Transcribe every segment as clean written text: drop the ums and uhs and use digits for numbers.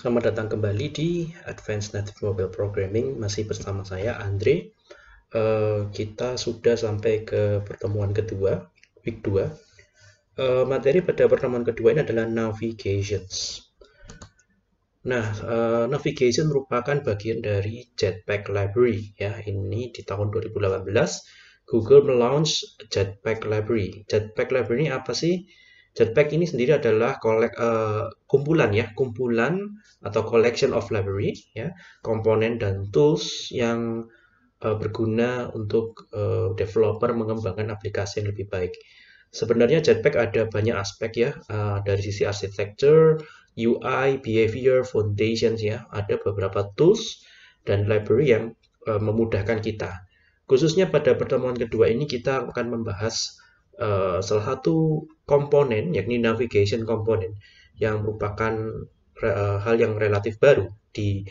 Selamat datang kembali di Advanced Native Mobile Programming, masih bersama saya Andre. Kita sudah sampai ke pertemuan kedua, week 2. Materi pada pertemuan kedua ini adalah Navigation. Nah, Navigation merupakan bagian dari Jetpack Library. Ya, ini di tahun 2018 Google melaunch Jetpack Library. Jetpack Library ini apa sih? Jetpack ini sendiri adalah kumpulan atau collection of library, ya, komponen dan tools yang berguna untuk developer mengembangkan aplikasi yang lebih baik. Sebenarnya Jetpack ada banyak aspek, ya, dari sisi arsitektur, UI, behavior, foundations, ya, ada beberapa tools dan library yang memudahkan kita. Khususnya pada pertemuan kedua ini kita akan membahas salah satu komponen, yakni Navigation Component, yang merupakan hal yang relatif baru di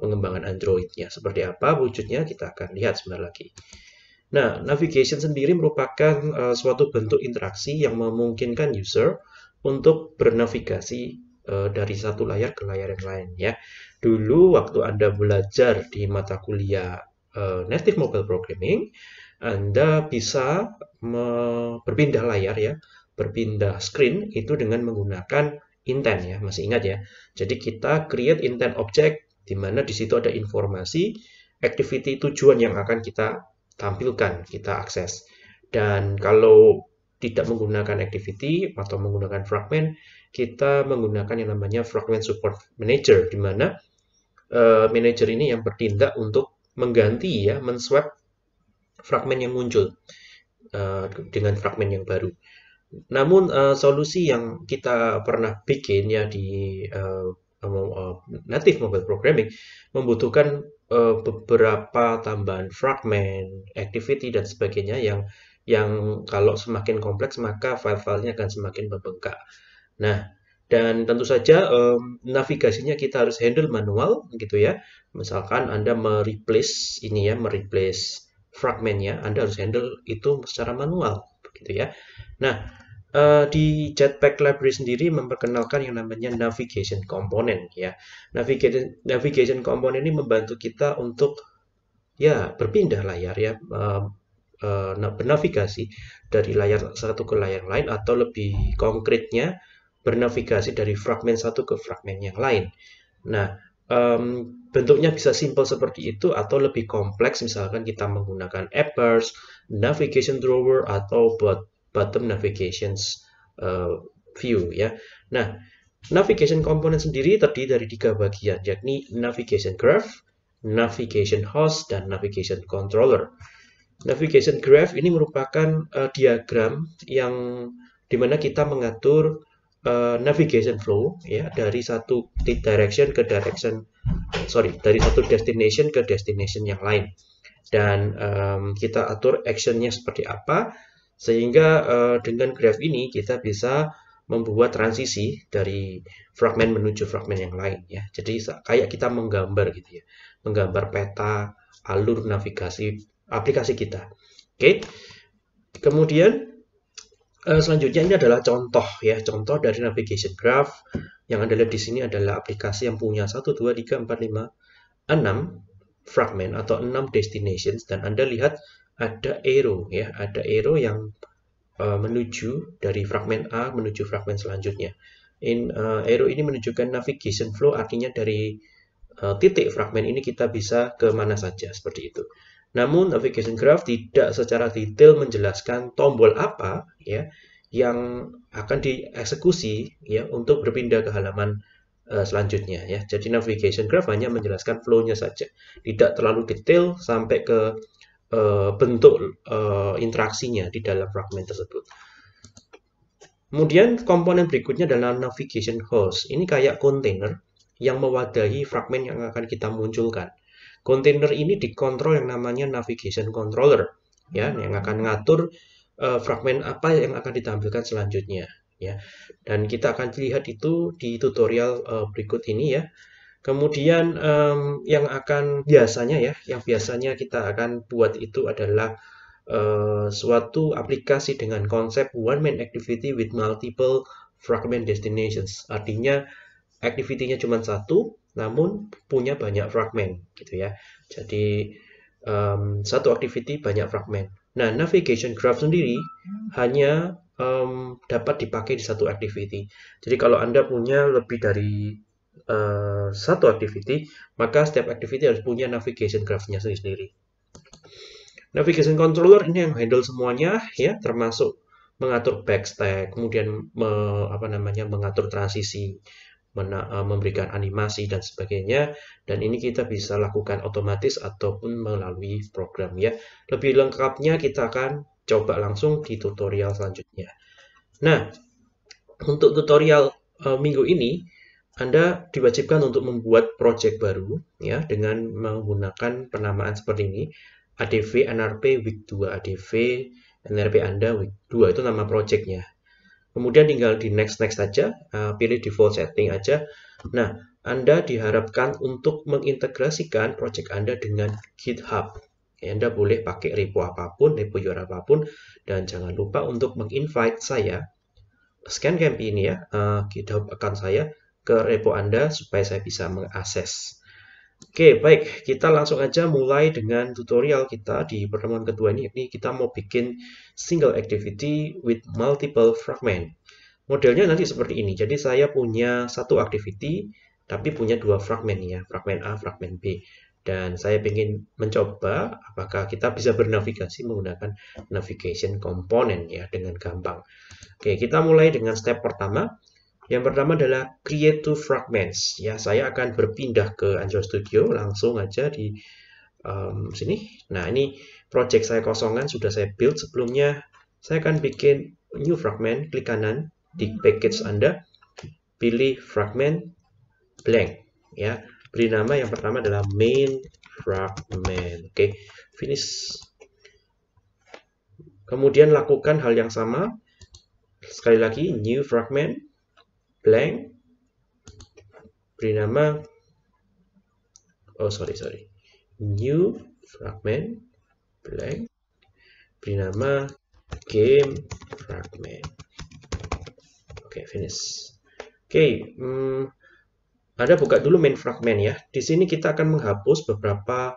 pengembangan Android-nya. Seperti apa wujudnya kita akan lihat sebentar lagi. Nah, Navigation sendiri merupakan suatu bentuk interaksi yang memungkinkan user untuk bernavigasi dari satu layar ke layar yang lain, ya. Dulu waktu Anda belajar di mata kuliah Native Mobile Programming, Anda bisa berpindah layar, ya, berpindah screen itu dengan menggunakan intent, ya, masih ingat ya. Jadi kita create intent object di mana di situ ada informasi activity tujuan yang akan kita tampilkan, kita akses. Dan kalau tidak menggunakan activity atau menggunakan fragment, kita menggunakan yang namanya Fragment Support Manager, di mana manager ini yang bertindak untuk mengganti, ya, menswap fragment yang muncul dengan fragment yang baru. Namun solusi yang kita pernah bikin, ya, di Native Mobile Programming membutuhkan beberapa tambahan fragment, activity, dan sebagainya yang kalau semakin kompleks maka file-filenya akan semakin membengkak. Nah, dan tentu saja navigasinya kita harus handle manual, gitu ya. Misalkan Anda mereplace ini, ya, mereplace fragmentnya, Anda harus handle itu secara manual, begitu ya. Nah, di Jetpack Library sendiri memperkenalkan yang namanya Navigation Component, ya. Navigation Component ini membantu kita untuk, ya, berpindah layar, ya, bernavigasi dari layar satu ke layar lain, atau lebih konkretnya bernavigasi dari fragment satu ke fragment yang lain. Nah, bentuknya bisa simpel seperti itu atau lebih kompleks, misalkan kita menggunakan appers, navigation drawer, atau bottom navigations view, ya. Nah, navigation component sendiri terdiri dari 3 bagian, yakni navigation graph, navigation host, dan navigation controller. Navigation graph ini merupakan diagram yang dimana kita mengatur navigation flow, ya, dari satu direction ke direction, dari satu destination ke destination yang lain, dan kita atur actionnya seperti apa, sehingga dengan graph ini kita bisa membuat transisi dari fragment menuju fragment yang lain, ya. Jadi kayak kita menggambar, gitu ya, menggambar peta alur navigasi aplikasi kita. Oke, kemudian selanjutnya ini adalah contoh, ya, contoh dari navigation graph. Yang Anda lihat di sini adalah aplikasi yang punya 1, 2, 3, 4, 5, 6 fragment atau 6 destinations, dan Anda lihat ada arrow, ya, ada arrow yang menuju dari fragment A menuju fragment selanjutnya. Arrow ini menunjukkan navigation flow, artinya dari titik fragment ini kita bisa ke mana saja, seperti itu. Namun navigation graph tidak secara detail menjelaskan tombol apa, ya, yang akan dieksekusi, ya, untuk berpindah ke halaman selanjutnya, ya. Jadi navigation graph hanya menjelaskan flow-nya saja, tidak terlalu detail sampai ke bentuk interaksinya di dalam fragment tersebut. Kemudian komponen berikutnya adalah navigation host. Ini kayak container yang mewadahi fragment yang akan kita munculkan. Kontainer ini dikontrol yang namanya Navigation Controller, ya, yang akan ngatur fragment apa yang akan ditampilkan selanjutnya, ya. Dan kita akan lihat itu di tutorial berikut ini, ya. Kemudian yang biasanya kita akan buat itu adalah suatu aplikasi dengan konsep one-man activity with multiple fragment destinations. Artinya activity-nya cuma satu, namun punya banyak fragment, gitu ya. Jadi satu activity banyak fragment. Nah, navigation graph sendiri hanya dapat dipakai di satu activity. Jadi kalau Anda punya lebih dari satu activity, maka setiap activity harus punya navigation graph-nya sendiri-sendiri. Navigation controller ini yang handle semuanya, ya, termasuk mengatur backstack, kemudian mengatur transisi, memberikan animasi dan sebagainya. Dan ini kita bisa lakukan otomatis ataupun melalui program, ya. Lebih lengkapnya kita akan coba langsung di tutorial selanjutnya. Nah, untuk tutorial minggu ini, Anda diwajibkan untuk membuat project baru, ya, dengan menggunakan penamaan seperti ini, ADV NRP Week 2, ADV NRP Anda Week 2, itu nama projectnya. Kemudian tinggal di next saja, pilih default setting aja. Nah, Anda diharapkan untuk mengintegrasikan project Anda dengan GitHub. Anda boleh pakai repo apapun, repo URL apapun, dan jangan lupa untuk menginvite saya, scan campaign ini, ya, GitHub account saya, ke repo Anda supaya saya bisa mengakses. Oke, baik, kita langsung aja mulai dengan tutorial kita di pertemuan kedua ini. Ini kita mau bikin single activity with multiple fragment. Modelnya nanti seperti ini. Jadi saya punya satu activity tapi punya dua fragment, ya, fragment A, fragment B. Dan saya ingin mencoba apakah kita bisa bernavigasi menggunakan navigation component, ya, dengan gampang. Oke, kita mulai dengan step pertama. Yang pertama adalah create two fragments, ya. Saya akan berpindah ke Android Studio langsung aja di sini. Nah, ini project saya kosongan, sudah saya build sebelumnya. Saya akan bikin new fragment, klik kanan di package Anda, pilih fragment blank, ya. Beri nama, yang pertama adalah main fragment. Oke, finish. Kemudian lakukan hal yang sama. Sekali lagi, new fragment blank, beri nama, new fragment blank, beri nama game fragment. Oke, finish. Oke, Anda buka dulu main fragment, ya. Di sini kita akan menghapus beberapa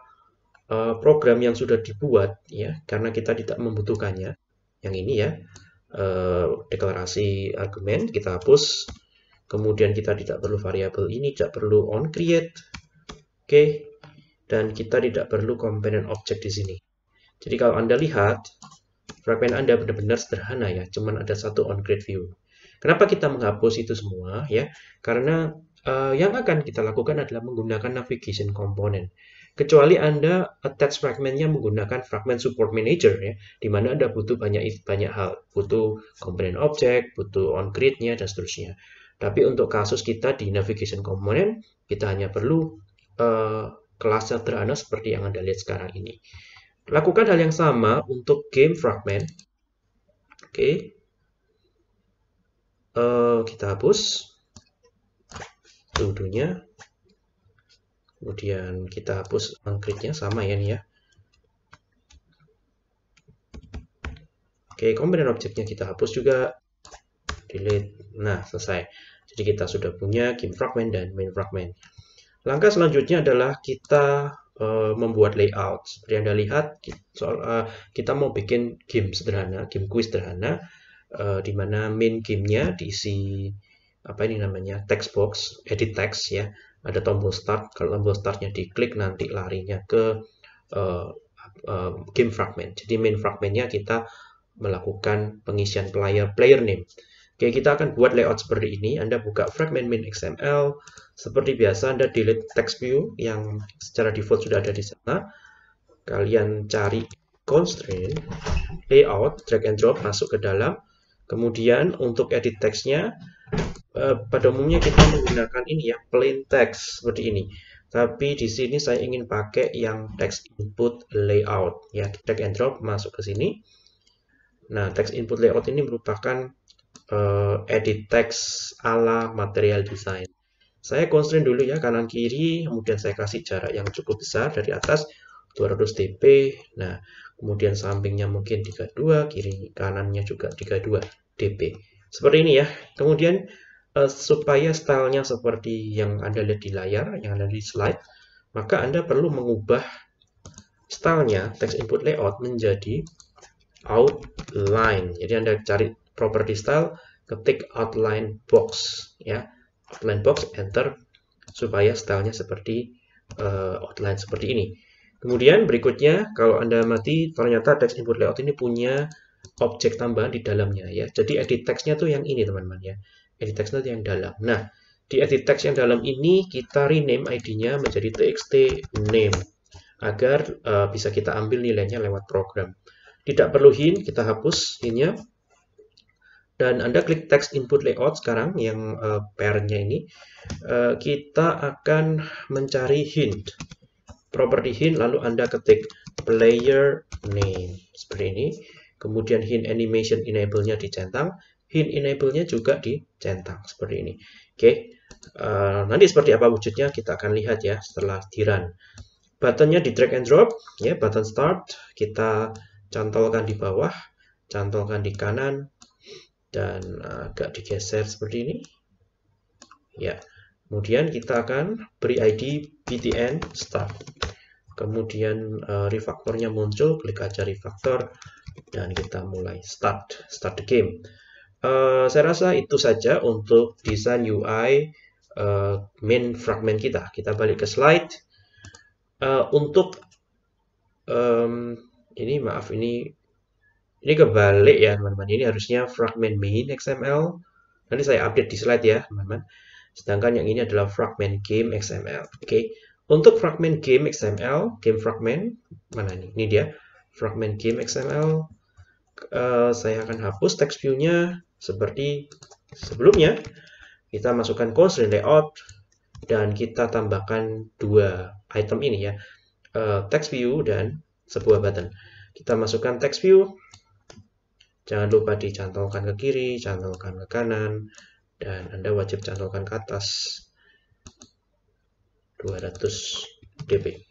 program yang sudah dibuat, ya, karena kita tidak membutuhkannya. Yang ini, ya, deklarasi argumen kita hapus. Kemudian kita tidak perlu variabel ini, tidak perlu on create. Oke. Dan kita tidak perlu komponen objek di sini. Jadi kalau Anda lihat, fragment Anda benar-benar sederhana, ya, cuman ada satu on create view. Kenapa kita menghapus itu semua, ya? Karena yang akan kita lakukan adalah menggunakan navigation component. Kecuali Anda attach fragmentnya menggunakan fragment support manager, ya, di mana Anda butuh banyak hal, butuh komponen objek, butuh on create-nya dan seterusnya. Tapi untuk kasus kita di navigation component, kita hanya perlu kelas sederhana seperti yang Anda lihat sekarang ini. Lakukan hal yang sama untuk game fragment. Oke. Kita hapus to-do-nya. Kemudian kita hapus on-create-nya, sama, ya, nih, ya. Oke, komponen objeknya kita hapus juga. Delete. Nah, selesai. Jadi kita sudah punya game fragment dan main fragment. Langkah selanjutnya adalah kita membuat layout. Seperti Anda lihat, kita mau bikin game sederhana, game quiz sederhana, di mana main gamenya diisi text box, edit text, ya. Ada tombol start. Kalau tombol startnya diklik, nanti larinya ke game fragment. Jadi main fragmentnya kita melakukan pengisian player name. Oke, kita akan buat layout seperti ini. Anda buka fragment main XML. Seperti biasa, Anda delete TextView yang secara default sudah ada di sana. Kalian cari Constraint Layout, drag and drop, masuk ke dalam. Kemudian untuk edit text-nya, pada umumnya kita menggunakan ini, ya, plain text seperti ini. Tapi di sini saya ingin pakai yang TextInputLayout, ya. Drag and drop, masuk ke sini. Nah, TextInputLayout ini merupakan edit text ala Material Design. Saya constraint dulu, ya, kanan kiri, kemudian saya kasih jarak yang cukup besar dari atas 200 dp. Nah, kemudian sampingnya mungkin 32, kiri kanannya juga 32 dp. Seperti ini, ya. Kemudian supaya stylenya seperti yang Anda lihat di layar, yang ada di slide, maka Anda perlu mengubah stylenya text input layout menjadi outline. Jadi Anda cari property style, ketik outline box, ya, outline box, enter, supaya stylenya seperti outline seperti ini. Kemudian berikutnya, kalau Anda mati, ternyata text input layout ini punya objek tambahan di dalamnya, ya. Jadi edit text-nya tuh yang ini, teman-teman, ya. Edit text nanti yang dalam. Nah, di edit text yang dalam ini kita rename ID-nya menjadi txt name agar bisa kita ambil nilainya lewat program. Tidak perlu hint, kita hapus hint-nya. Dan Anda klik text input layout sekarang yang pair-nya ini. Kita akan mencari hint. Property hint, lalu Anda ketik player name seperti ini. Kemudian hint animation enable-nya dicentang. Hint enable-nya juga dicentang seperti ini. Oke, nanti seperti apa wujudnya kita akan lihat ya setelah di-run. Buttonnya di drag and drop, ya, button start kita cantolkan di bawah, cantolkan di kanan, dan agak digeser seperti ini. Ya, kemudian kita akan beri ID btn start. Kemudian refactornya muncul, klik aja refactor, dan kita mulai start the game. Saya rasa itu saja untuk desain UI main fragment kita. Kita balik ke slide. Untuk ini, maaf, ini kebalik ya teman-teman. Ini harusnya fragment main XML. Nanti saya update di slide ya teman-teman. Sedangkan yang ini adalah fragment game XML. Oke, untuk fragment game XML, game fragment mana ini? Ini dia fragment game XML. Saya akan hapus text view-nya. Seperti sebelumnya, kita masukkan constraint layout dan kita tambahkan dua item ini ya, text view dan sebuah button. Kita masukkan text view, jangan lupa dicantolkan ke kiri, cantolkan ke kanan, dan Anda wajib cantolkan ke atas 200 dB.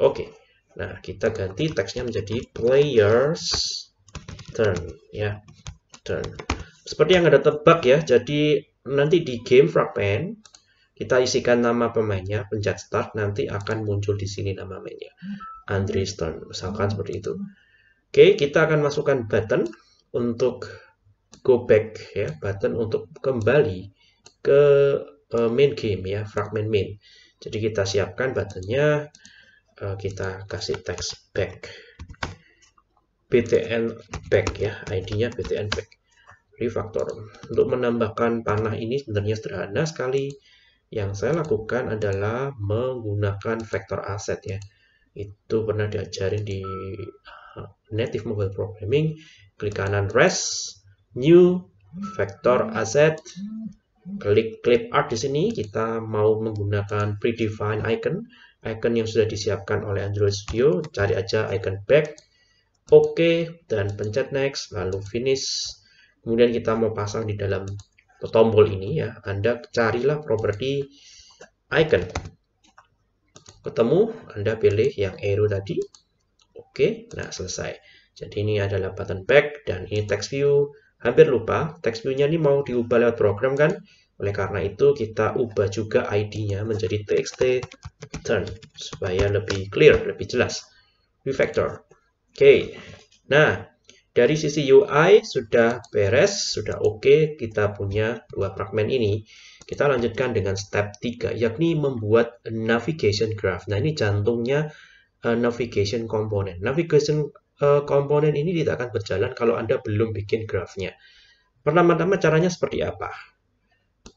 Oke, nah kita ganti teksnya menjadi players turn, ya, turn. Seperti yang Anda tebak ya, jadi nanti di game fragment kita isikan nama pemainnya, pencet start, nanti akan muncul di sini nama mainnya, Andre turn, misalkan seperti itu. Oke, kita akan masukkan button untuk go back ya, button untuk kembali ke main game ya, fragment main. Jadi kita siapkan buttonnya, kita kasih text back. Btn back ya, ID-nya btn back. Refactor untuk menambahkan panah ini sebenarnya sederhana sekali. Yang saya lakukan adalah menggunakan vector asset ya. Itu pernah diajarin di Native Mobile Programming. Klik kanan rest, new vector asset. Klik clip art di sini. Kita mau menggunakan predefined icon, icon yang sudah disiapkan oleh Android Studio. Cari aja icon back. Oke, dan pencet next, lalu finish. Kemudian kita mau pasang di dalam tombol ini ya. Anda carilah property icon. Ketemu, Anda pilih yang arrow tadi. Oke, nah selesai. Jadi ini adalah button back dan ini text view. Hampir lupa, text view-nya ini mau diubah lewat program kan? Oleh karena itu kita ubah juga ID-nya menjadi txt turn supaya lebih clear, lebih jelas. Refactor. Oke, nah dari sisi UI sudah beres, sudah oke, kita punya dua fragment ini. Kita lanjutkan dengan step 3, yakni membuat navigation graph. Nah ini jantungnya navigation component. Navigation component ini tidak akan berjalan kalau Anda belum bikin grafnya. Pertama-tama caranya seperti apa?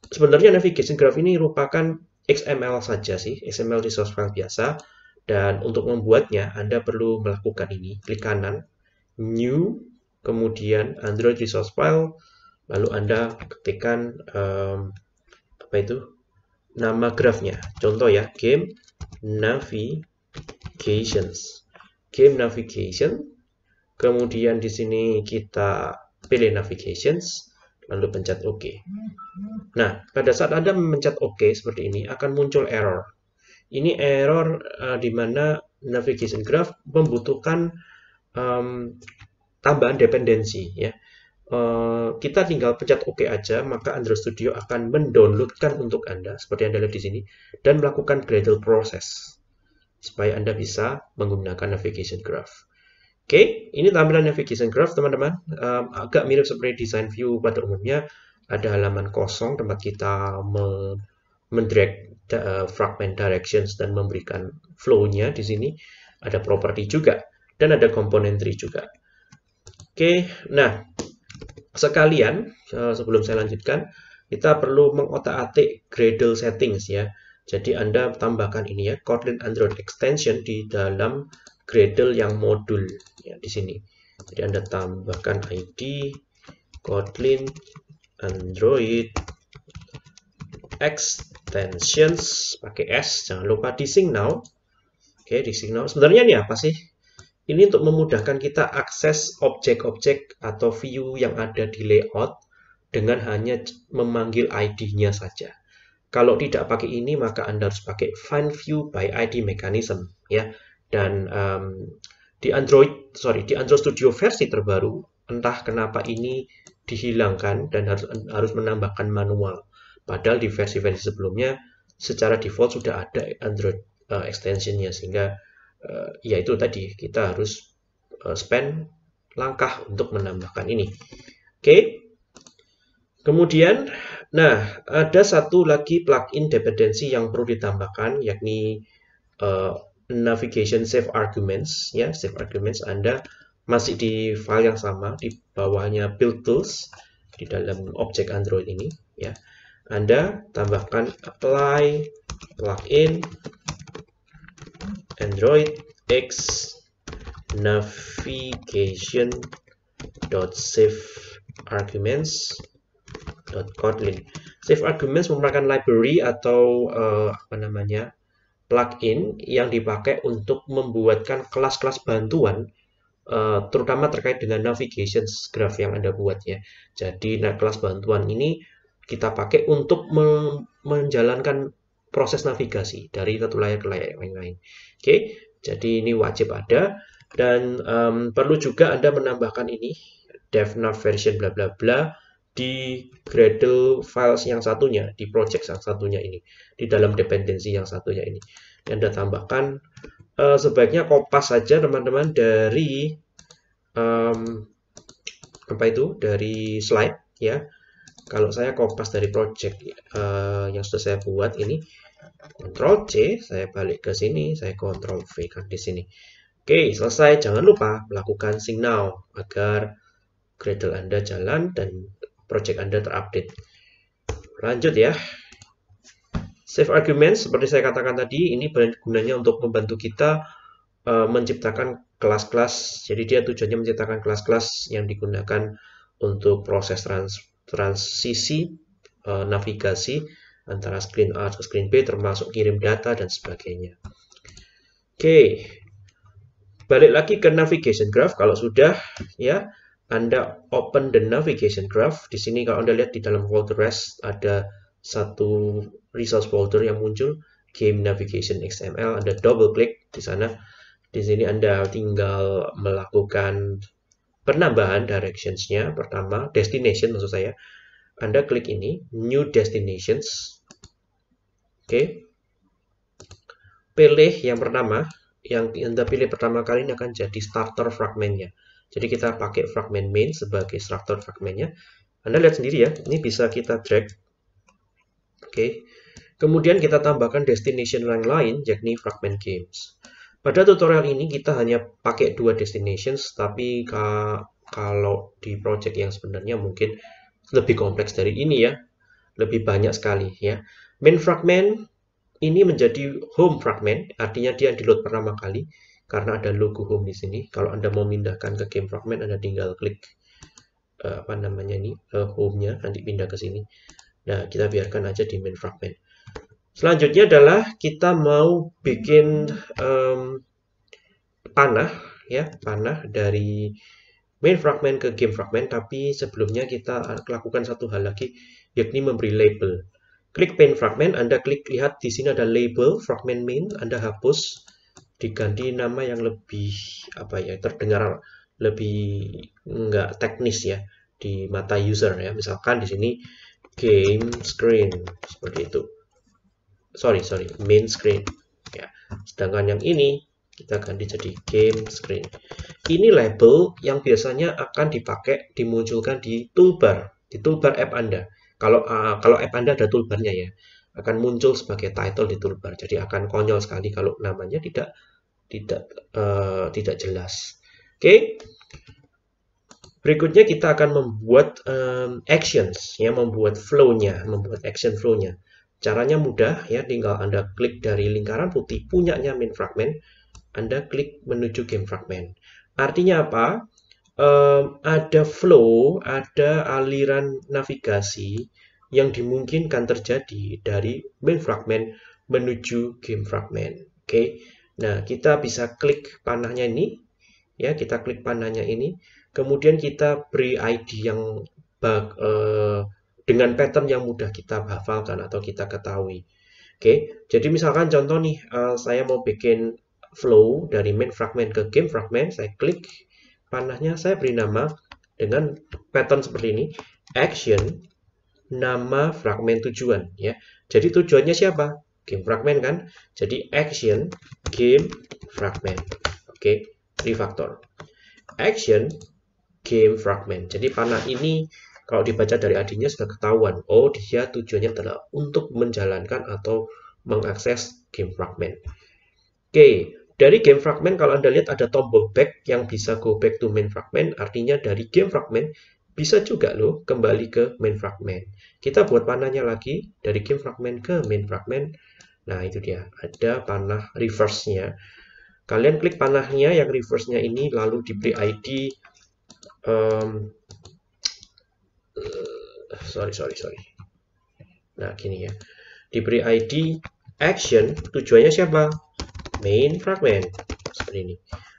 Sebenarnya navigation graph ini merupakan XML saja sih, XML resource file biasa. Dan untuk membuatnya, Anda perlu melakukan ini. Klik kanan, New, kemudian Android Resource File, lalu Anda ketikkan apa itu, nama grafnya. Contoh ya, Game Navigations. Game Navigation, kemudian di sini kita pilih Navigations, lalu pencet OK. Nah, pada saat Anda mencet OK seperti ini, akan muncul error. Ini error di mana navigation graph membutuhkan tambahan dependensi ya. kita tinggal pencet OK aja, maka Android Studio akan mendownloadkan untuk Anda, seperti Anda lihat di sini, dan melakukan Gradle proses, supaya Anda bisa menggunakan Navigation Graph. Oke, ini tampilan Navigation Graph, teman-teman. Agak mirip seperti design view pada umumnya. Ada halaman kosong tempat kita mendrag fragment directions dan memberikan flow-nya di sini. Ada property juga, dan ada component tree juga. Oke, nah, sekalian, sebelum saya lanjutkan, kita perlu mengotak-atik Gradle settings ya. Jadi Anda tambahkan ini ya, Kotlin Android extension di dalam Gradle yang modul ya, di sini. Jadi Anda tambahkan ID Kotlin Android extensions pakai S, jangan lupa di sync now. Oke, di sync now. Sebenarnya ini apa sih? Ini untuk memudahkan kita akses objek-objek atau view yang ada di layout dengan hanya memanggil ID-nya saja. Kalau tidak pakai ini, maka Anda harus pakai findViewById mechanism ya. Dan di Android Studio versi terbaru, entah kenapa ini dihilangkan dan harus menambahkan manual. Padahal di versi-versi sebelumnya secara default sudah ada Android extension-nya, sehingga ya itu tadi, kita harus spend langkah untuk menambahkan ini. Oke. Kemudian, nah, ada satu lagi plugin dependensi yang perlu ditambahkan, yakni Navigation SafeArgs ya. SafeArgs Anda masih di file yang sama, di bawahnya build tools di dalam objek Android ini ya. Anda tambahkan apply plugin Android X navigation.savearguments.kotlin. SafeArgs merupakan library atau plugin yang dipakai untuk membuatkan kelas-kelas bantuan, terutama terkait dengan navigation graph yang Anda buat ya. Jadi nah, kelas bantuan ini kita pakai untuk menjalankan proses navigasi dari satu layar ke layar yang lain. Oke, jadi ini wajib ada. Dan perlu juga Anda menambahkan ini devnav version bla bla bla di Gradle files yang satunya, di project yang satunya ini, di dalam dependensi yang satunya ini. Anda tambahkan, sebaiknya kopas saja teman-teman dari dari slide ya. Kalau saya kopas dari project yang sudah saya buat ini, Ctrl C, saya balik ke sini, saya Ctrl V kan di sini. Oke, selesai. Jangan lupa melakukan sync now agar Gradle Anda jalan dan project Anda terupdate. Lanjut ya. SafeArgs seperti saya katakan tadi, ini gunanya untuk membantu kita menciptakan kelas-kelas. Jadi dia tujuannya menciptakan kelas-kelas yang digunakan untuk proses transisi navigasi antara screen A ke screen B, termasuk kirim data dan sebagainya. Oke. Balik lagi ke Navigation Graph. Kalau sudah ya, Anda open the Navigation Graph. Di sini kalau Anda lihat di dalam folder rest ada satu resource folder yang muncul, Game Navigation XML. Anda double klik di sana. Di sini Anda tinggal melakukan penambahan directions-nya. Pertama, destination maksud saya. Anda klik ini, New Destinations. Oke. Pilih yang pertama. Yang Anda pilih pertama kali ini akan jadi starter fragment-nya. Jadi kita pakai fragment main sebagai struktur fragmentnya. Anda lihat sendiri ya, ini bisa kita drag. Oke. Kemudian kita tambahkan destination yang lain, yakni fragment games. Pada tutorial ini kita hanya pakai dua destinations, tapi kalau di project yang sebenarnya mungkin lebih kompleks dari ini ya. Lebih banyak sekali ya. Main fragment ini menjadi home fragment, artinya dia di-load pertama kali. Karena ada logo home di sini, kalau Anda mau pindahkan ke game fragment, Anda tinggal klik home-nya, nanti pindah ke sini. Nah, kita biarkan aja di main fragment. Selanjutnya adalah kita mau bikin panah, ya, panah dari main fragment ke game fragment. Tapi sebelumnya kita lakukan satu hal lagi, yakni memberi label. Klik main fragment, Anda klik lihat di sini ada label fragment main, Anda hapus, diganti nama yang lebih terdengar lebih nggak teknis ya, di mata user ya. Misalkan di sini game screen seperti itu. Sorry, main screen ya. Sedangkan yang ini kita ganti jadi game screen. Ini label yang biasanya akan dipakai dimunculkan di toolbar app Anda. Kalau app Anda ada toolbarnya ya, akan muncul sebagai title di toolbar. Jadi akan konyol sekali kalau namanya tidak jelas. Oke. Berikutnya kita akan membuat actions, ya, membuat action flow-nya. Caranya mudah, ya, tinggal Anda klik dari lingkaran putih punyanya main fragment, Anda klik menuju game fragment. Artinya apa? Ada flow, ada aliran navigasi yang dimungkinkan terjadi dari main fragment menuju game fragment. Oke. Nah, kita bisa klik panahnya ini, ya, kita klik panahnya ini. Kemudian kita beri ID yang dengan pattern yang mudah kita hafalkan atau kita ketahui. Oke, jadi misalkan contoh nih, saya mau bikin flow dari main fragment ke game fragment, saya klik panahnya, saya beri nama dengan pattern seperti ini, action, nama fragment tujuan, ya. Jadi tujuannya siapa? Game fragment kan? Jadi action game fragment. Oke, refactor. Action game fragment. Jadi panah ini kalau dibaca dari ID-nya sudah ketahuan. Oh, dia tujuannya adalah untuk menjalankan atau mengakses game fragment. Oke, dari game fragment kalau Anda lihat ada tombol back yang bisa go back to main fragment. Artinya dari game fragment bisa juga loh kembali ke main fragment. Kita buat panahnya lagi dari game fragment ke main fragment. Nah, itu dia. Ada panah reverse-nya. Kalian klik panahnya yang reverse-nya ini, lalu diberi ID sorry. Nah, gini ya. Diberi ID action, tujuannya siapa? Main fragment. Seperti ini.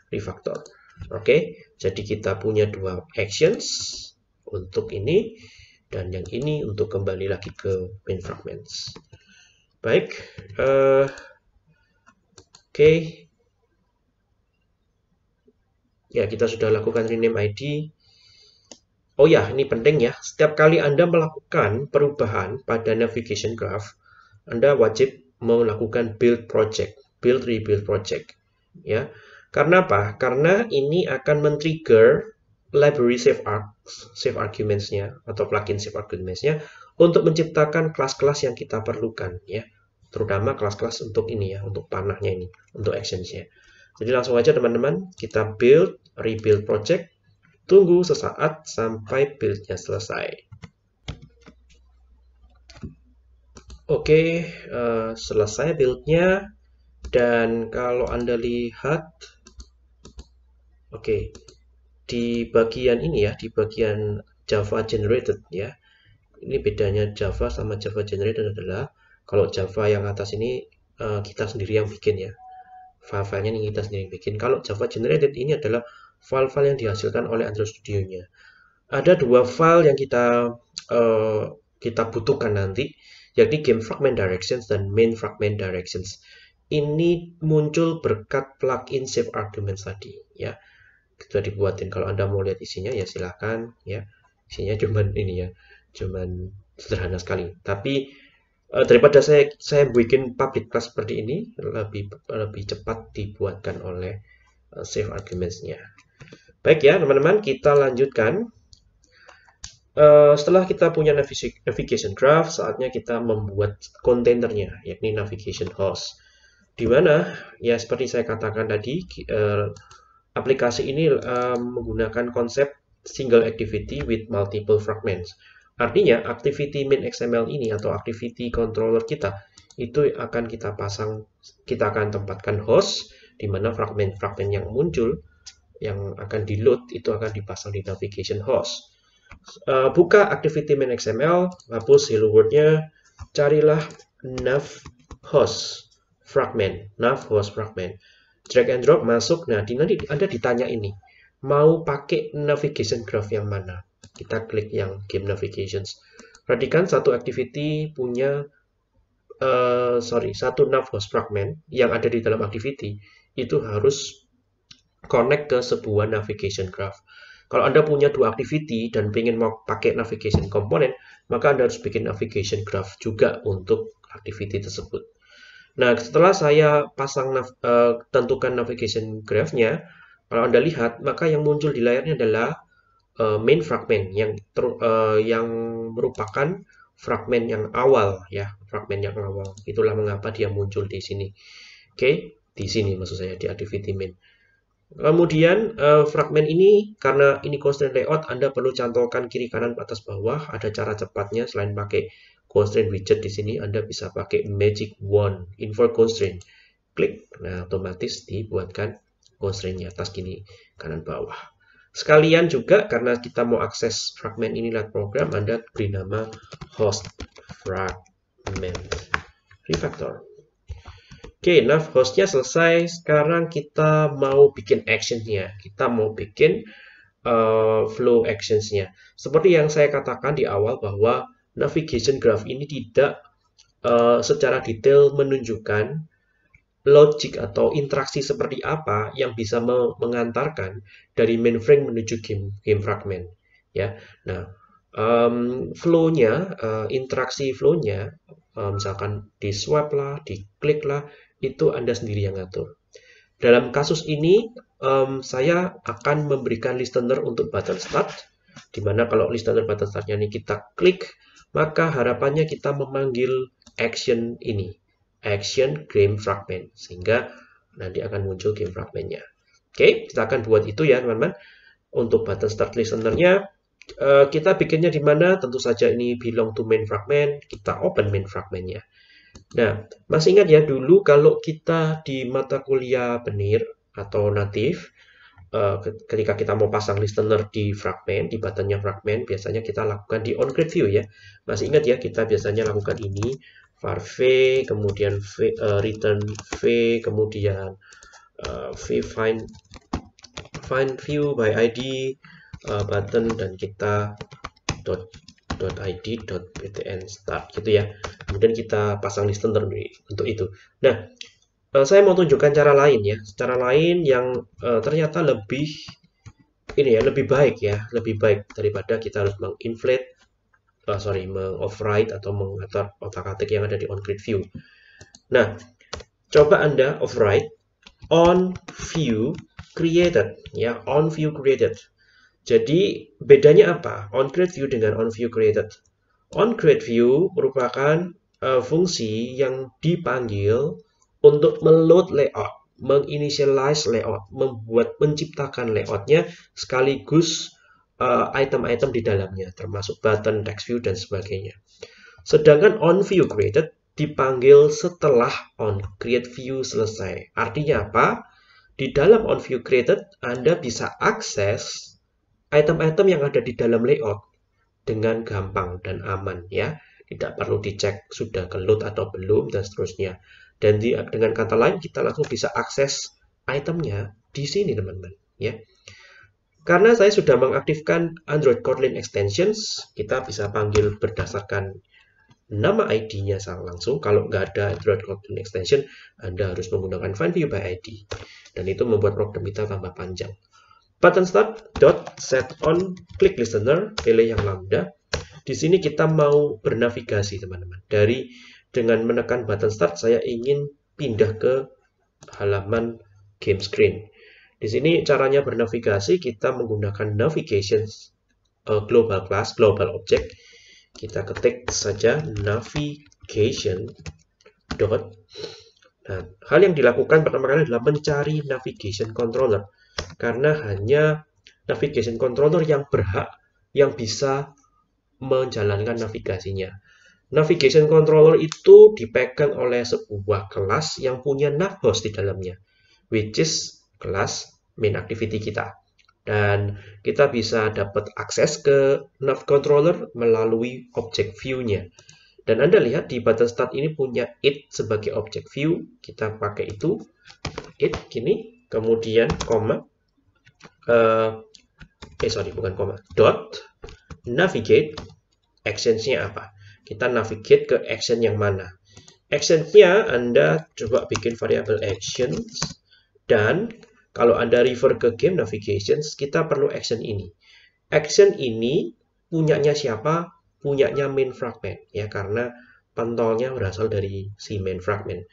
Refactor. Oke, jadi kita punya dua actions untuk ini dan yang ini untuk kembali lagi ke main fragments. Baik. Oke. Ya, kita sudah lakukan rename ID. Oh ya, ini penting ya. Setiap kali Anda melakukan perubahan pada navigation graph, Anda wajib melakukan build rebuild project. Ya. Karena apa? Karena ini akan men-trigger library save arguments-nya atau plugin save arguments-nya untuk menciptakan kelas-kelas yang kita perlukan ya. Terutama kelas-kelas untuk ini ya, untuk panahnya ini, untuk actions-nya. Jadi langsung aja teman-teman, kita build, rebuild project, tunggu sesaat sampai build-nya selesai. Oke, selesai build-nya, dan kalau Anda lihat, oke, di bagian ini ya, di bagian Java generated ya, ini bedanya Java sama Java generated adalah, kalau Java yang atas ini, kita sendiri yang bikin ya. File-filenya ini kita sendiri bikin. Kalau Java generated ini adalah file-file yang dihasilkan oleh Android Studio-nya. Ada dua file yang kita butuhkan nanti, yakni game fragment directions dan main fragment directions. Ini muncul berkat plugin save arguments tadi, ya. Sudah dibuatin. Kalau Anda mau lihat isinya, ya silahkan, ya. Isinya cuman ini ya, cuman sederhana sekali. Tapi daripada saya bikin public class seperti ini, lebih cepat dibuatkan oleh save arguments-nya. Baik ya teman-teman, kita lanjutkan. Setelah kita punya navigation graph, saatnya kita membuat kontainernya, yakni navigation host. Di mana ya seperti saya katakan tadi, aplikasi ini menggunakan konsep single activity with multiple fragments. Artinya, activity main XML ini atau activity controller kita, itu akan kita pasang, kita akan tempatkan host, di mana fragment-fragment yang muncul, yang akan di-load, itu akan dipasang di navigation host. Buka activity main XML, hapus hello world-nya, carilah nav host fragment, drag and drop, masuk, nah nanti Anda ditanya ini, mau pakai navigation graph yang mana? Kita klik yang game navigations. Perhatikan satu activity punya satu nav host fragment yang ada di dalam activity itu harus connect ke sebuah navigation graph. Kalau Anda punya dua activity dan ingin mau pakai Navigation Component, maka Anda harus bikin Navigation Graph juga untuk activity tersebut. Nah, setelah saya pasang tentukan Navigation Graph-nya, kalau Anda lihat, maka yang muncul di layarnya adalah main fragment yang merupakan fragment yang awal, ya, fragment yang awal. Itulah mengapa dia muncul di sini. Oke, di sini maksud saya di activity main. Kemudian fragment ini, karena ini constraint layout, Anda perlu cantolkan kiri kanan atas bawah. Ada cara cepatnya selain pakai constraint widget di sini, Anda bisa pakai magic wand, invert constraint. Klik, nah otomatis dibuatkan constraint-nya atas kiri kanan bawah. Sekalian juga karena kita mau akses fragment ini lewat program, Anda beri nama host fragment refactor. Oke, nav hostnya selesai. Sekarang kita mau bikin action-nya. Kita mau bikin flow actions-nya. Seperti yang saya katakan di awal bahwa Navigation Graph ini tidak secara detail menunjukkan logic atau interaksi seperti apa yang bisa mengantarkan dari mainframe menuju game fragment. Ya, nah flow-nya, interaksi flow-nya, misalkan di swipe lah, di klik lah. Itu Anda sendiri yang ngatur. Dalam kasus ini, saya akan memberikan listener untuk button start, dimana kalau listener button startnya ini kita klik, maka harapannya kita memanggil action ini, action game fragment, sehingga nanti akan muncul game fragmentnya. Oke, kita akan buat itu ya teman-teman. Untuk button start listenernya, kita bikinnya di mana? Tentu saja ini belong to main fragment, kita open main fragmentnya. Nah, masih ingat ya dulu kalau kita di mata kuliah benir atau native, ketika kita mau pasang listener di fragment, di buttonnya fragment, biasanya kita lakukan di on-grid view ya. Masih ingat ya, kita biasanya lakukan ini, var v, kemudian v, return v, kemudian v findViewById, button, dan kita .id.btn start gitu ya. Kemudian kita pasang listener untuk itu. Nah, saya mau tunjukkan cara lain ya, cara lain yang ternyata lebih ini ya, lebih baik ya, lebih baik daripada kita harus menginflate, mengoverride atau mengatur otak-atik yang ada di on-grid view. Nah, coba Anda override on view created ya, on view created. Jadi bedanya apa on-grid view dengan on-view created? On-grid view merupakan fungsi yang dipanggil untuk meload layout, menginitialize layout, menciptakan layoutnya sekaligus item-item di dalamnya, termasuk button, text view, dan sebagainya. Sedangkan on-view created dipanggil setelah on-create view selesai. Artinya apa? Di dalam on-view created, Anda bisa akses item-item yang ada di dalam layout dengan gampang dan aman ya, tidak perlu dicek sudah ke-load atau belum dan seterusnya. Dan dengan kata lain kita langsung bisa akses itemnya di sini teman-teman ya. Karena saya sudah mengaktifkan Android Kotlin extensions, kita bisa panggil berdasarkan nama ID-nya langsung. Kalau nggak ada Android Kotlin extension, Anda harus menggunakan findViewById, dan itu membuat program kita tambah panjang. Button start dot set on click listener, pilih yang lambda. Di sini kita mau bernavigasi teman-teman. Dari dengan menekan button start, saya ingin pindah ke halaman game screen. Di sini caranya bernavigasi, kita menggunakan navigation global class, global object. Kita ketik saja navigation dot. Nah, hal yang dilakukan pertama kali adalah mencari navigation controller. Karena hanya navigation controller yang berhak yang bisa menjalankan navigasinya. Navigation controller itu dipegang oleh sebuah kelas yang punya navhost di dalamnya, which is kelas main activity kita. Dan kita bisa dapat akses ke nav controller melalui object view-nya. Dan Anda lihat di button start ini punya id sebagai object view, kita pakai itu id gini. Kemudian koma, dot navigate, actions-nya apa? Kita navigate ke action yang mana? Actions-nya Anda coba bikin variable actions, dan kalau Anda refer ke game navigations, kita perlu action ini. action ini punyanya siapa? Punyanya main fragment, ya, karena pentolnya berasal dari si main fragment.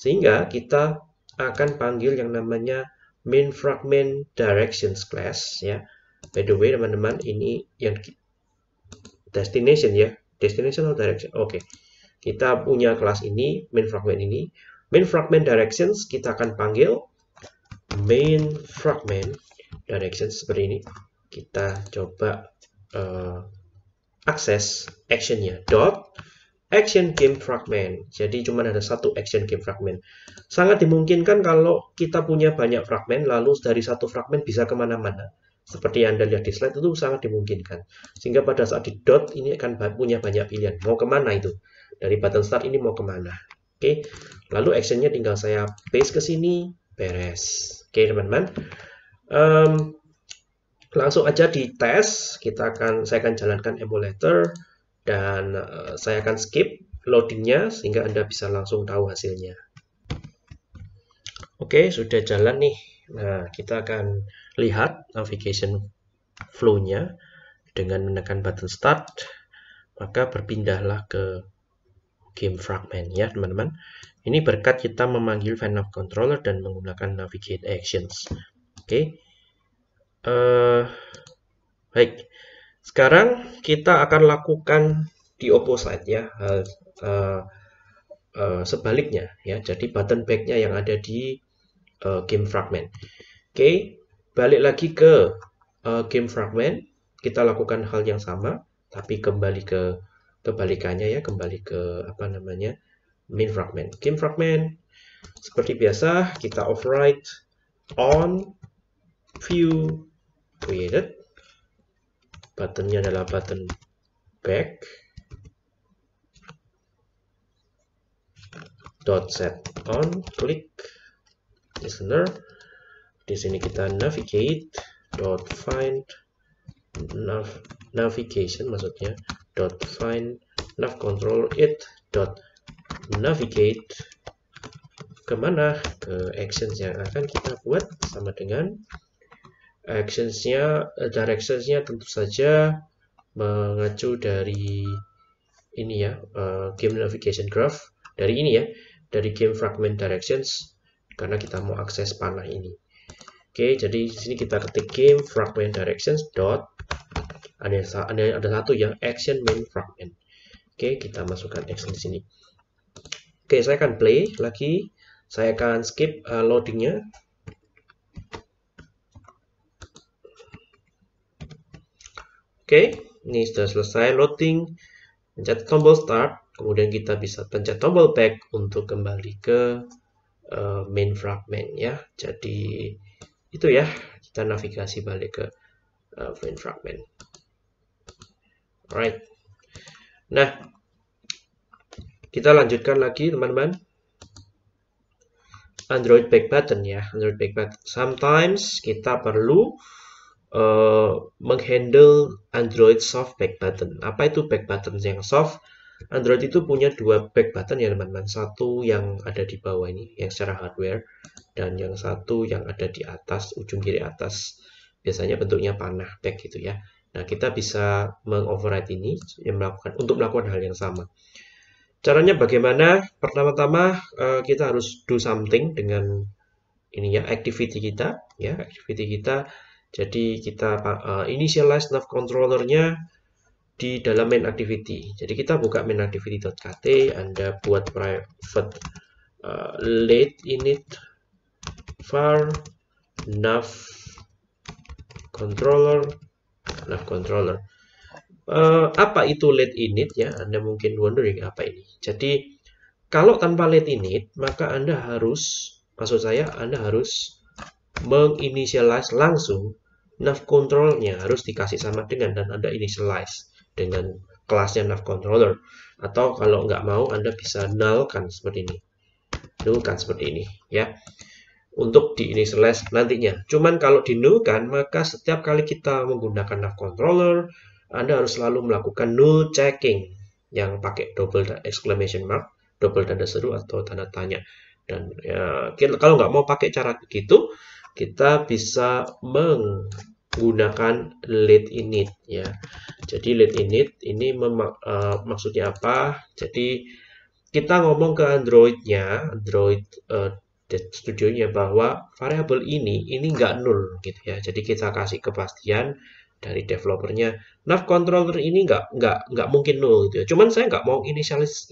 Sehingga kita akan panggil yang namanya main fragment directions class, ya. By the way, teman-teman, ini yang destination, ya, destination atau direction. Oke, kita punya kelas ini, main fragment ini. Main fragment directions kita akan panggil main fragment directions seperti ini. Kita coba akses actionnya dot action game fragment. Jadi cuma ada satu action game fragment. Sangat dimungkinkan kalau kita punya banyak fragment lalu dari satu fragment bisa kemana-mana. Seperti yang Anda lihat di slide itu sangat dimungkinkan. Sehingga pada saat di dot ini akan punya banyak pilihan. Mau kemana itu? Dari button start ini mau kemana? Oke, lalu actionnya tinggal saya paste ke sini, beres. Oke, teman-teman. Langsung aja di tes, saya akan jalankan emulator dan saya akan skip loadingnya sehingga Anda bisa langsung tahu hasilnya. Oke, sudah jalan nih. Nah, kita akan lihat navigation flow-nya dengan menekan button start, maka berpindahlah ke game fragment, ya, teman-teman. Ini berkat kita memanggil findNav controller dan menggunakan navigate actions. Oke. Baik. Sekarang kita akan lakukan di opposite, ya. Sebaliknya, ya. Jadi button back-nya yang ada di game fragment. Oke, balik lagi ke game fragment, kita lakukan hal yang sama, tapi kembali ke kebalikannya, ya, kembali ke apa namanya main fragment. Game fragment seperti biasa kita override on view created, buttonnya adalah button back dot set on click listener. Di sini kita navigate dot find navigation, maksudnya dot find nav controller it dot navigate kemana, ke actions yang akan kita buat, sama dengan actionsnya, directionsnya tentu saja mengacu dari ini, ya, game navigation graph, dari ini, ya, dari game fragment directions, karena kita mau akses panah ini. Oke, jadi di sini kita ketik game fragment directions dot ada satu yang action main fragment. Oke, kita masukkan action di sini. Oke, saya akan play lagi. Saya akan skip loadingnya. Oke, ini sudah selesai loading. Pencet tombol start, kemudian kita bisa pencet tombol back untuk kembali ke main fragment, ya. Jadi itu, ya, kita navigasi balik ke main fragment. Alright. Nah, kita lanjutkan lagi, teman-teman. Android back button, ya, Android back button. Sometimes kita perlu menghandle Android soft back button. Apa itu back button yang soft? Android itu punya dua back button, ya, teman-teman. Satu yang ada di bawah ini, yang secara hardware, dan yang satu yang ada di atas, ujung kiri atas. Biasanya bentuknya panah back gitu, ya. Nah, kita bisa mengoverride ini untuk melakukan hal yang sama. Caranya bagaimana? Pertama-tama kita harus do something dengan ini, ya, activity kita, ya, activity kita. Jadi kita initialize nav controller-nya di dalam main activity. Jadi kita buka main activity.kt, Anda buat private let init var nav controller. Apa itu let init, ya? Anda mungkin wondering apa ini. Jadi kalau tanpa let init, maka Anda harus, maksud saya, Anda harus menginitialize langsung nav control-nya, harus dikasih sama dengan, dan Anda initialize dengan kelasnya nav controller. Atau kalau nggak mau, Anda bisa nullkan seperti ini, nullkan seperti ini, ya, untuk diinitialize nantinya. Cuman kalau di nullkan, maka setiap kali kita menggunakan nav controller, Anda harus selalu melakukan null checking yang pakai double exclamation mark, double tanda seru atau tanda tanya. Dan ya, kalau nggak mau pakai cara begitu, kita bisa gunakan lead init ya. Jadi lead init ini maksudnya apa? Jadi kita ngomong ke Androidnya, Android Studionya bahwa variabel ini nggak null gitu ya. Jadi kita kasih kepastian dari developernya, nav controller ini nggak mungkin nol gitu ya. Cuman saya nggak mau inisialis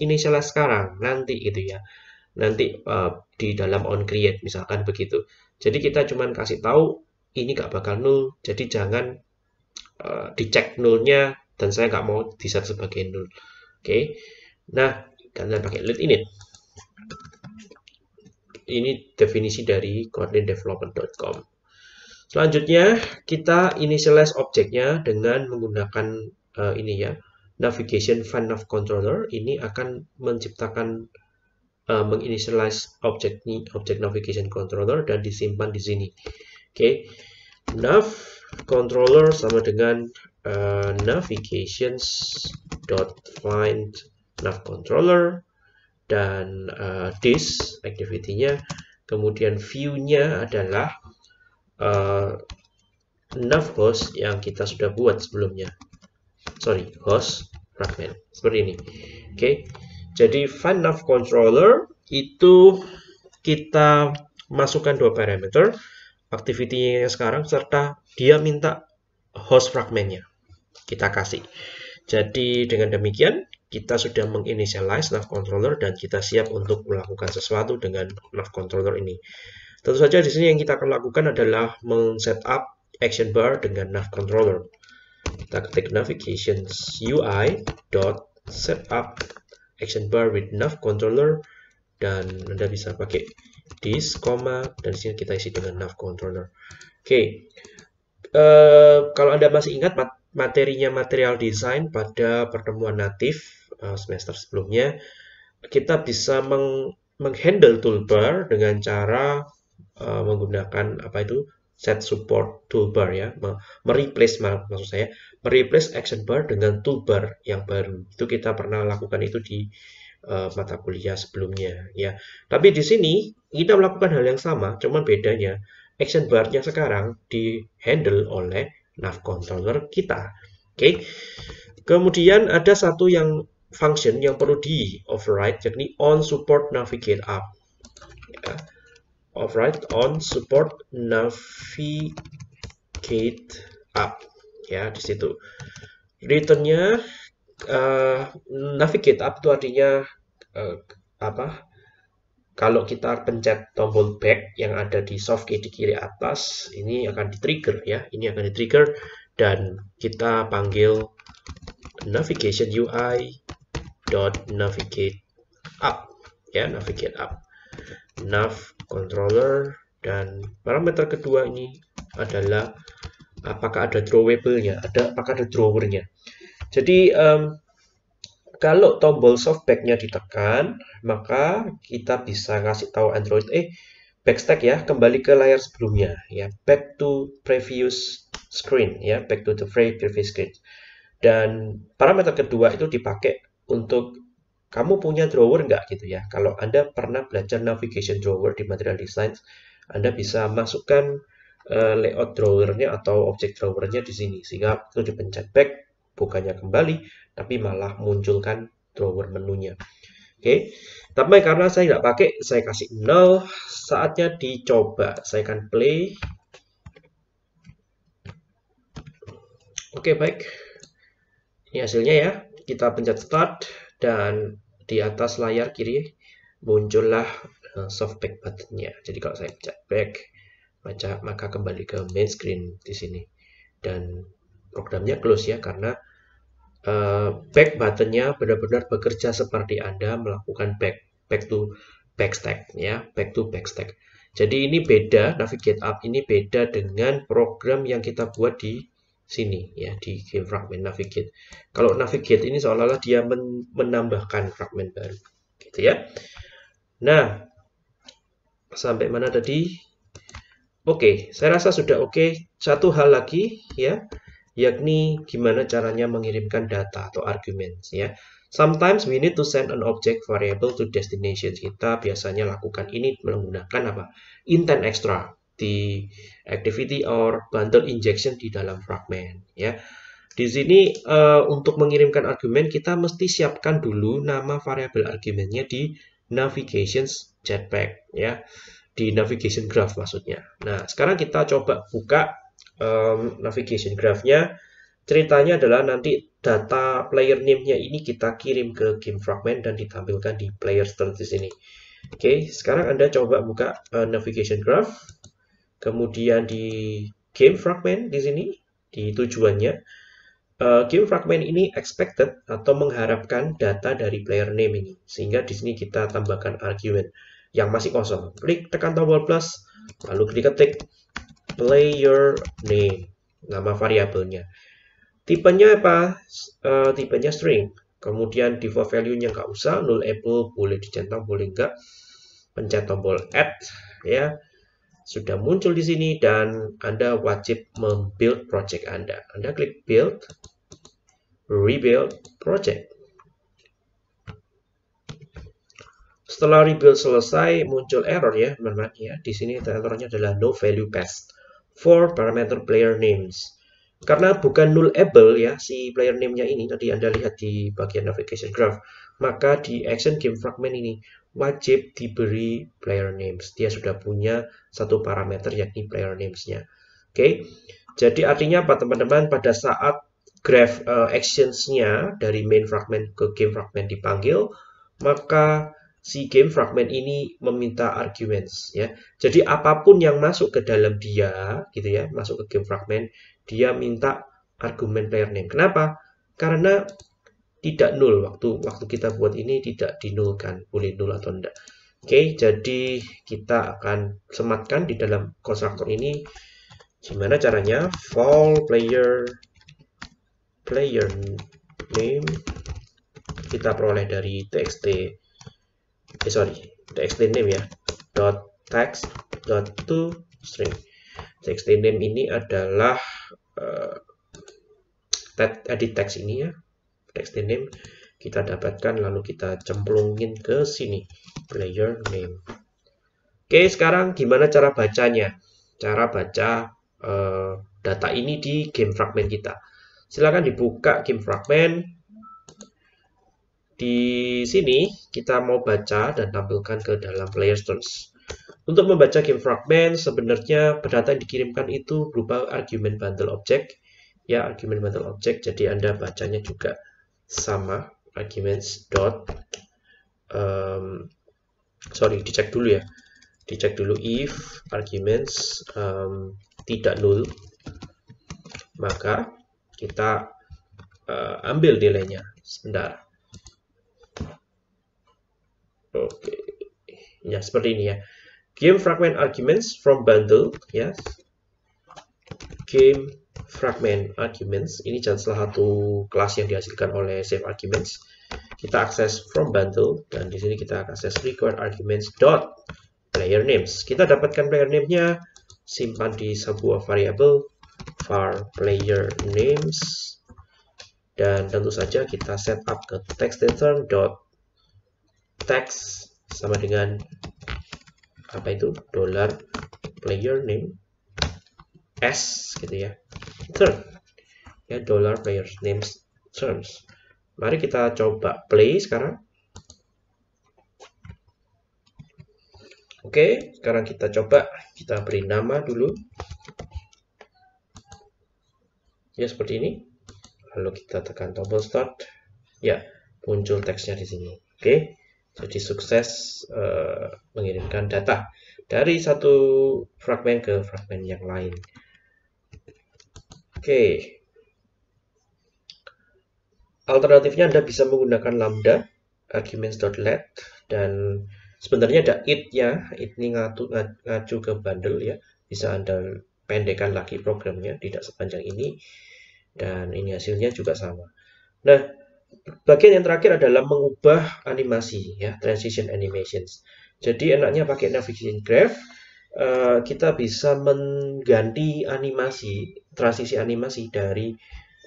sekarang, nanti gitu ya. Nanti di dalam on create misalkan begitu. Jadi kita cuman kasih tahu ini nggak bakal nol. Jadi jangan dicek nullnya, dan saya nggak mau di-set sebagai null. Oke. Nah, karena pakai lead init. Ini definisi dari kotlindevelopment.com. Selanjutnya, kita initialize objeknya dengan menggunakan Navigation nav controller. Ini akan menciptakan, menginitialize objek navigation controller dan disimpan di sini. Oke, nav controller sama dengan navigations.find nav controller dan this activity-nya. Kemudian view-nya adalah nav host yang kita sudah buat sebelumnya, sorry, host fragment seperti ini. Oke, jadi find nav controller itu kita masukkan dua parameter activity-nya sekarang, serta dia minta host fragmentnya kita kasih. Jadi dengan demikian kita sudah menginitialize nav controller dan kita siap untuk melakukan sesuatu dengan nav controller ini. Tentu saja di sini yang kita akan lakukan adalah men-setup action bar dengan nav controller. Kita ketik navigations UI dot setup action bar with nav controller, dan Anda bisa pakai this, comma, dan di sini kita isi dengan nav controller. Oke, kalau Anda masih ingat materinya Material Design pada pertemuan natif semester sebelumnya, kita bisa menghandle toolbar dengan cara menggunakan set support toolbar ya, mereplace action bar dengan toolbar yang baru. Itu kita pernah lakukan itu di mata kuliah sebelumnya ya. Tapi di sini kita melakukan hal yang sama, cuman bedanya action bar-nya sekarang di handle oleh nav controller kita. Oke. Kemudian ada satu yang function yang perlu di override, yakni on support navigate up ya. Override on support navigate up ya. Di situ returnnya navigate up itu artinya kalau kita pencet tombol back yang ada di soft key di kiri atas, ini akan di trigger ya, ini akan di trigger, dan kita panggil navigation UI dot navigate up ya, navigate up nav controller, dan parameter kedua ini adalah apakah ada drawable-nya, apakah ada drawer-nya. Jadi kalau tombol softback-nya ditekan, maka kita bisa kasih tahu Android backstack ya, kembali ke layar sebelumnya ya, back to previous screen ya, back to the previous screen. Dan parameter kedua itu dipakai untuk kamu punya drawer nggak gitu ya. Kalau Anda pernah belajar navigation drawer di Material Design, Anda bisa masukkan layout drawer-nya atau objek drawer-nya di sini, sehingga itu dipencet back, bukannya kembali, tapi malah munculkan drawer menunya. Oke, tapi karena saya nggak pakai, saya kasih 0, saatnya dicoba. Saya akan play. Oke, baik. Ini hasilnya ya. Kita pencet start, dan di atas layar kiri muncullah softback button-nya. Jadi kalau saya pencet back, maka kembali ke main screen di sini. Dan programnya close ya, karena back button-nya benar-benar bekerja seperti Anda melakukan back to backstack ya, back to backstack. Jadi ini beda, navigate up ini beda dengan program yang kita buat di sini ya, di game fragment navigate. Kalau navigate ini seolah-olah dia menambahkan fragment baru gitu ya. Nah, sampai mana tadi? Oke, saya rasa sudah oke. Satu hal lagi ya, yakni gimana caranya mengirimkan data atau argumen ya. Sometimes we need to send an object variable to destination. Kita biasanya lakukan ini menggunakan intent extra the activity or bundle injection di dalam fragment ya. Di sini untuk mengirimkan argumen kita mesti siapkan dulu nama variabel argumennya di navigation jetpack ya, di navigation graph maksudnya. Nah, sekarang kita coba buka navigation graph-nya. Ceritanya adalah nanti data player name-nya ini kita kirim ke game fragment dan ditampilkan di player start di sini. Oke, sekarang Anda coba buka navigation graph, kemudian di game fragment di sini, di tujuannya. Game fragment ini expected atau mengharapkan data dari player name ini, sehingga di sini kita tambahkan argumen yang masih kosong. Klik tekan tombol plus, lalu ketik player name, nama variabelnya. Tipenya apa? Tipenya string. Kemudian default value-nya nggak usah, nullable boleh dicentang, boleh nggak. Pencet tombol add, ya. Sudah muncul di sini dan Anda wajib membuild project Anda. Anda klik build, rebuild project. Setelah rebuild selesai, muncul error ya, teman-teman. Ya, di sini errornya adalah no value passed for parameter player names. Karena bukan nullable ya, si player name-nya ini, tadi Anda lihat di bagian navigation graph, maka di action game fragment ini wajib diberi player names. Dia sudah punya satu parameter yakni player names-nya. Oke, jadi artinya apa teman-teman, pada saat graph actions-nya dari main fragment ke game fragment dipanggil, maka si game fragment ini meminta arguments ya. Jadi apapun yang masuk ke dalam dia gitu ya, masuk ke game fragment, dia minta argumen player name. Kenapa? Karena tidak null. Waktu kita buat ini tidak dinulkan. Boleh null atau enggak. Oke, jadi kita akan sematkan di dalam konstruktor ini. Gimana caranya? Vol player name kita peroleh dari txt name ya. .text.toString. Text name ini adalah edit text ini ya, text name kita dapatkan lalu kita cemplungin ke sini player name. Oke, sekarang gimana cara bacanya? Cara baca data ini di game fragment kita. Silakan dibuka game fragment. Di sini kita mau baca dan tampilkan ke dalam player stores. Untuk membaca game fragment, sebenarnya data yang dikirimkan itu berupa argumen bundle object. Ya, argumen bundle object, jadi Anda bacanya juga sama. Arguments dot, dicek dulu if arguments tidak null, maka kita ambil nilainya. Sebentar. Oke, ya seperti ini ya. Game fragment arguments from bundle, ya. Yes. Game fragment arguments ini adalah salah satu kelas yang dihasilkan oleh SafeArgs. Kita akses from bundle dan di sini kita akses required arguments dot player names. Kita dapatkan player name-nya, simpan di sebuah variabel var player names dan tentu saja kita set up ke text return dot text sama dengan apa itu dollar player name s gitu ya, turn ya, dollar player names turns. Mari kita coba play sekarang. Oke, sekarang kita beri nama dulu ya seperti ini, lalu kita tekan tombol start ya, muncul teksnya di sini. Oke, jadi sukses mengirimkan data dari satu fragment ke fragment yang lain. Oke. Alternatifnya Anda bisa menggunakan lambda arguments.let dan sebenarnya ada it-nya, it ini ngacu ke bundle ya. Bisa Anda pendekkan lagi programnya tidak sepanjang ini dan ini hasilnya juga sama. Nah, bagian yang terakhir adalah mengubah animasi ya, transition animations. Jadi enaknya pakai navigation graph, kita bisa mengganti animasi, transisi animasi dari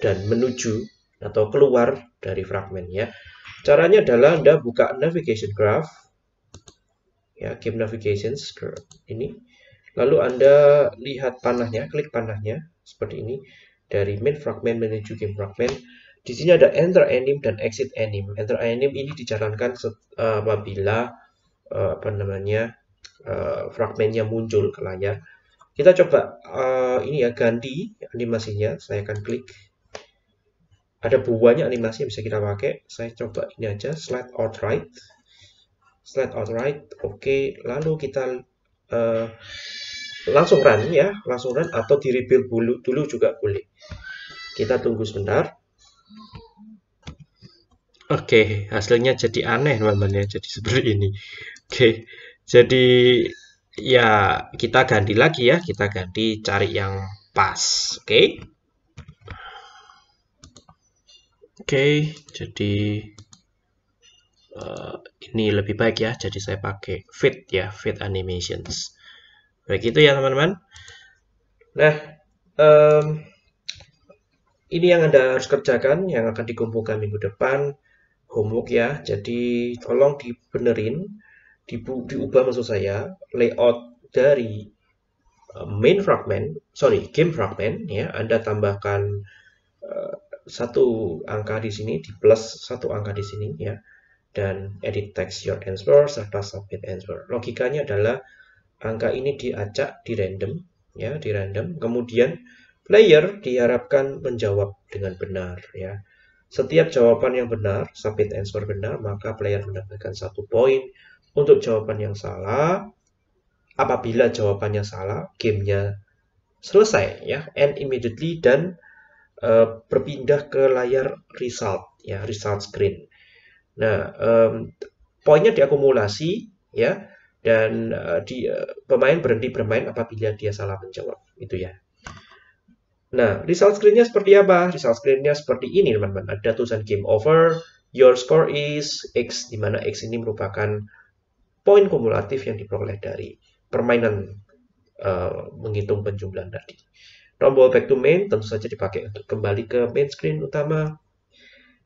dan menuju atau keluar dari fragment ya. Caranya adalah Anda buka navigation graph ya, game navigations ini, Lalu Anda lihat panahnya, klik panahnya seperti ini dari main fragment menuju game fragment. Di sini ada enter anim dan exit anim. Enter anim ini dijalankan apabila fragmentnya muncul ke layar. Kita coba ini ya, ganti animasinya. Saya akan klik. Ada buahnya animasi yang bisa kita pakai. Saya coba ini aja, slide outright. Slide outright. Oke, lalu kita langsung run ya, langsung run atau di rebuild dulu juga boleh. Kita tunggu sebentar. Oke, hasilnya jadi aneh teman-teman ya, jadi seperti ini. Oke, jadi ya kita ganti lagi ya, kita ganti cari yang pas. Oke. Oke, jadi ini lebih baik ya, jadi saya pakai fit ya, fit animations. Begitu ya teman-teman. Nah, ini yang Anda harus kerjakan, yang akan dikumpulkan minggu depan, homework ya. Jadi tolong dibenerin, diubah maksud saya, layout dari main fragment, sorry, game fragment ya. Anda tambahkan satu angka di sini, di plus satu angka di sini ya. Dan edit text your answer serta submit answer. Logikanya adalah angka ini diacak di random ya, di random. Kemudian player diharapkan menjawab dengan benar ya. Setiap jawaban yang benar, submit answer benar, maka player mendapatkan 1 poin. Untuk jawaban yang salah, apabila jawabannya salah, gamenya selesai ya, end immediately dan berpindah ke layar result ya, result screen. Nah, poinnya diakumulasi ya, dan pemain berhenti bermain apabila dia salah menjawab, itu ya. Nah, result screen-nya seperti apa? Result screen-nya seperti ini, teman-teman. Ada tulisan game over, your score is X, di mana X ini merupakan poin kumulatif yang diperoleh dari permainan menghitung penjumlahan tadi. Tombol back to main tentu saja dipakai untuk kembali ke main screen utama.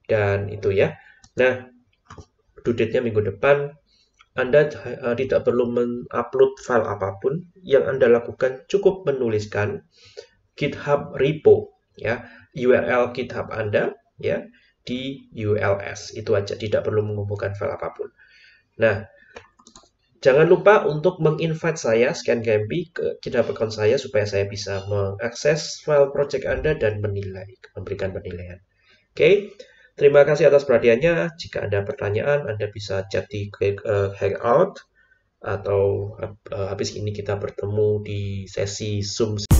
Dan itu ya. Nah, due date-nya minggu depan. Anda tidak perlu mengupload file apapun. Yang Anda lakukan cukup menuliskan GitHub repo ya, URL GitHub Anda ya di ULS. Itu aja, tidak perlu mengumpulkan file apapun. Nah, jangan lupa untuk menginvite saya Scan Gampi ke GitHub account saya supaya saya bisa mengakses file project Anda dan menilai, memberikan penilaian. Oke. Terima kasih atas perhatiannya. Jika ada pertanyaan, Anda bisa chat di Hangout atau habis ini kita bertemu di sesi Zoom.